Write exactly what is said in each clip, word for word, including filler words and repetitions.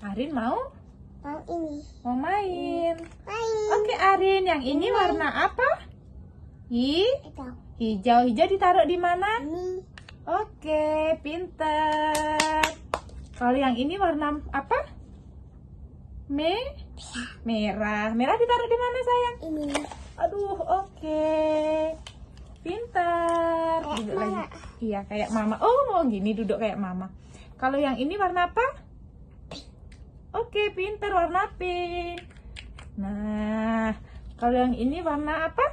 Arin mau? Mau ini. Mau main. Main. Oke Arin, yang ini main. Warna apa? Hi? Hijau. Hijau. Hijau ditaruh di mana? Ini. Oke, pinter. Kalau yang ini warna apa? Me? Merah. Merah ditaruh di mana sayang? Ini. Aduh, oke. Pinter. Duduk lagi. Iya, kayak mama. Oh, mau gini duduk kayak mama. Kalau yang ini warna apa? Oke, pinter, warna pink. Nah, kalau yang ini warna apa?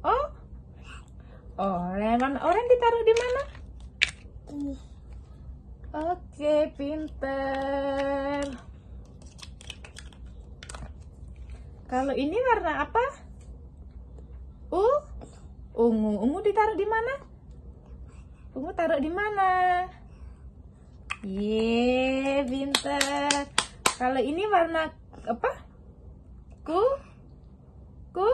Oh, oranye. Warna oranye ditaruh di mana? Ini. Oke, pinter. Kalau ini warna apa? Uh, ungu. Ungu ditaruh di mana? Ungu taruh di mana? Yeay, pinter. Kalau ini warna apa? Ku? Ku?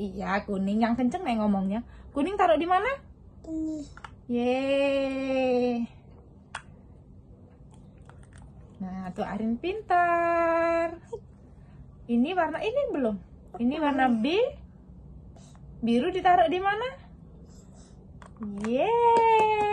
Iya, kuning. Yang kenceng nih ngomongnya. Kuning taruh di mana? Ini. Yeay. Nah, tuh Arin pinter. Ini warna ini belum. Ini warna B. Biru ditaruh di mana? Yeay.